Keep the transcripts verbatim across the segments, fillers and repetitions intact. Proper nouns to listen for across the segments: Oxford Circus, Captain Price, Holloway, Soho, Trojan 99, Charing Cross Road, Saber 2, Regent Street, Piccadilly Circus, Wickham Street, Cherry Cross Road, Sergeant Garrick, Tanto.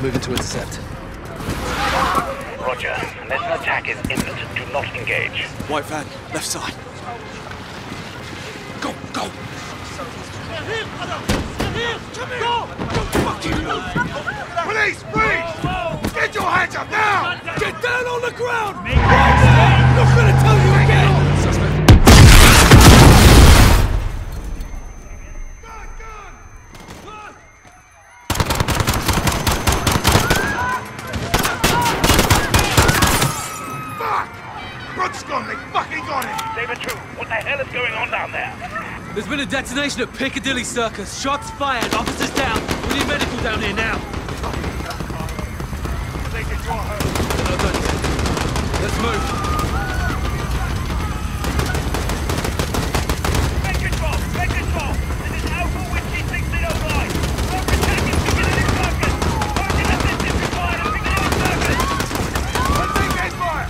Moving to intercept. Roger. Lesson attack is imminent. Do not engage. White van, left side. Go, go! Police, please! Get your hands up now! Get down on the ground! Right now! Not gonna tell you again! There's been a detonation at Piccadilly Circus. Shots fired, officers down. We need medical down here now. Let's move. Make it fall, make it fall. This is Alpha Whiskey six zero five. We're attacking Piccadilly Circus. Marching assistance required at Piccadilly Circus. Let's take that fire.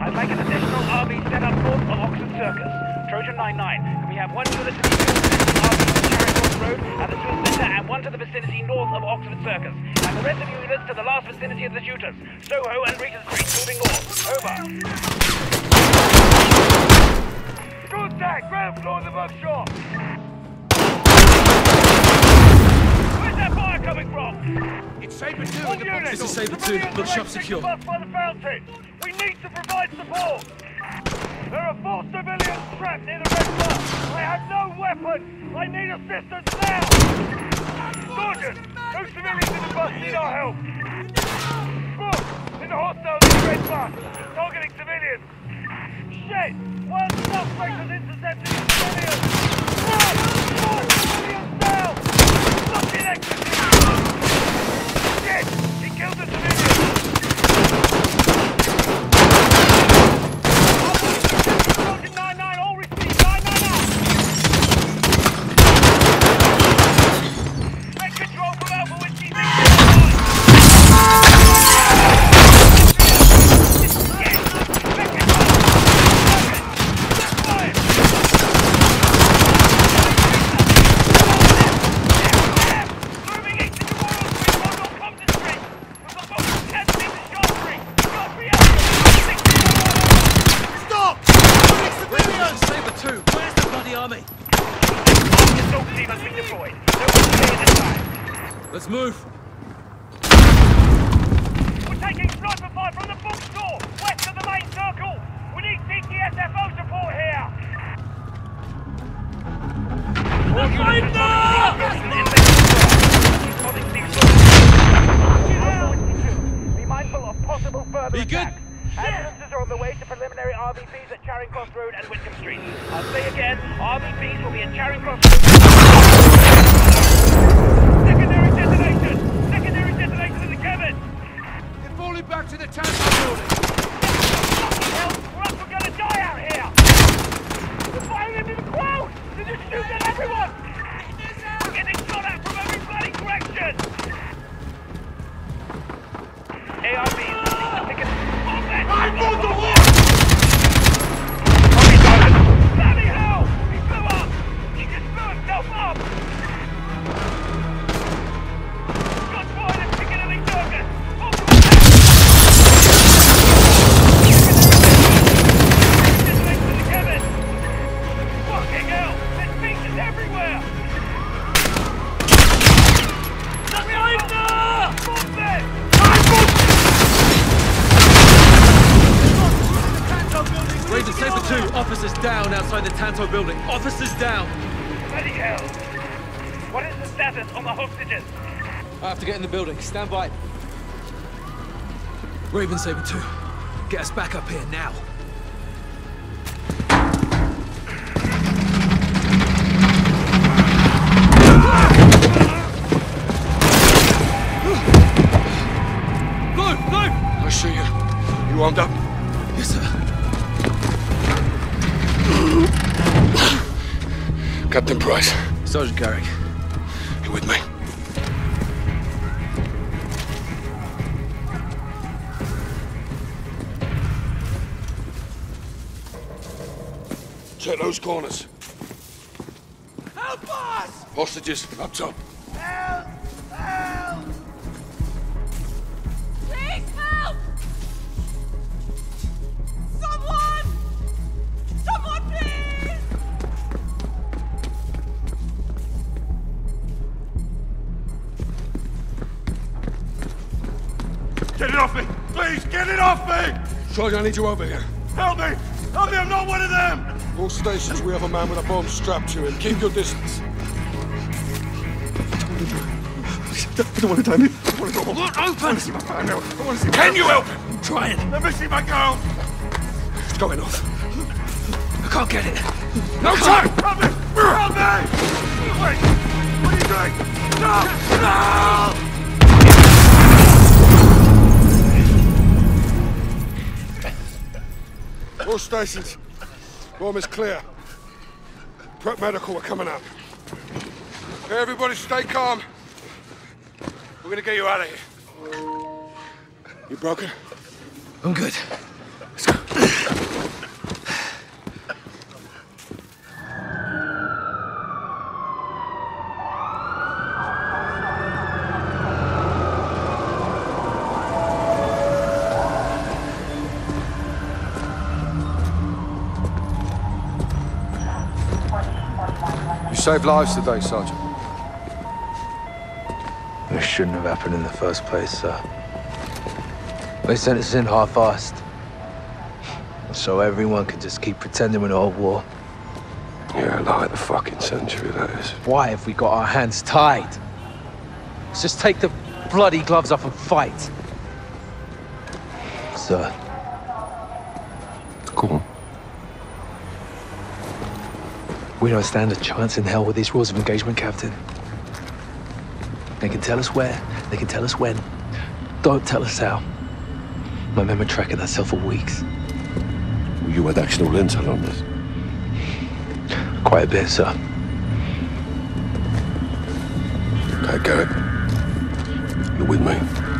I'd like an additional R V set up north of Oxford Circus. Trojan ninety-nine. We have one unit to the R V to the Cherry Cross Road and the Swiss Center, and one to the vicinity north of Oxford Circus. And the rest of you units to the last vicinity of the shooters. Soho and Regent Street, moving north. Over. Contact! Ground floors above shore! Where's that fire coming from? It's Saber two. All units! This is Saber two. The shop secure. By the fountain. We need to provide support! There are four civilians trapped near the red bus! I have no weapons! I need assistance now! Sergeant! No civilians in the bus need our help! Book! In the hostile near the red bus! Targeting civilians! Shit! One suspect has intercepted the civilians! Run! Four civilians down! Fucking execution! Shit! He killed the civilians! Ambulances are on the way to preliminary R V Ps at Charing Cross Road and Wickham Street. I'll say again, R V Ps will be at Charing Cross Road. Secondary detonators! Secondary detonators in the cabin! They're falling back to the Tanto building! Hell, we're up, we're gonna die out here! They're firing into the crowd! They're just shooting at everyone! We're getting shot at from every bloody direction! A R Vs! I moved the wall! Hurry, Sergeant! Bloody hell! He blew up! He just blew himself up! Got fired at Piccadilly Circus! Hold to the cabin! Fucking hell! There's pieces everywhere! Let me over! Regent Saber two, officers down outside the Tanto building. Officers down! Bloody hell! What is the status on the hostages? I have to get in the building. Stand by. Raven Saber two, get us back up here now. Move! Move! I see you. You armed up? Yes, sir. Captain Price. Sergeant Garrick. You with me? Check those corners. Help us! Hostages, up top. Help! Help! Please help! Someone! Someone, please! Get it off me! Please, get it off me! Trojan, I need you over here. Help me! Help me, I'm not one of them! All stations, we have a man with a bomb strapped to him. Keep your distance. I don't want to die. I don't want to die. Look, open! I want to see my girl. I want to see my Can girl. you help him? I'm trying. Let me see my girl! It's going off. I can't get it. No time! Help me! Help me! Wait! What are you doing? No! No! All stations, bomb is clear. Prep medical are coming up. Hey, everybody, stay calm. We're gonna get you out of here. You broken? I'm good. Let's go. You saved lives today, Sergeant. This shouldn't have happened in the first place, sir. They sent us in half-assed. So everyone could just keep pretending we're not at war. Yeah, lie of the fucking century, that is. Why have we got our hands tied? Let's just take the bloody gloves off and fight. Sir. Go on. We don't stand a chance in hell with these rules of engagement, Captain. They can tell us where, they can tell us when. Don't tell us how. My men were tracking that cell for weeks. You had actual intel on this? Quite a bit, sir. Okay, Garrett. You're with me.